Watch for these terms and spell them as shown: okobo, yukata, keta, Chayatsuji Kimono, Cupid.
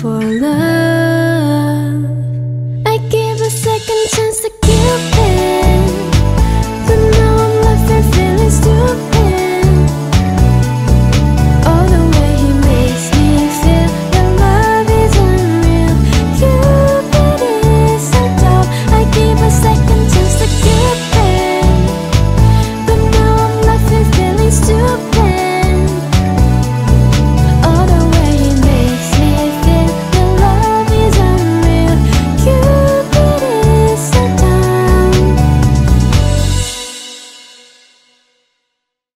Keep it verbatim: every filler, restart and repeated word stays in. For love, I give a second chance to Cupid.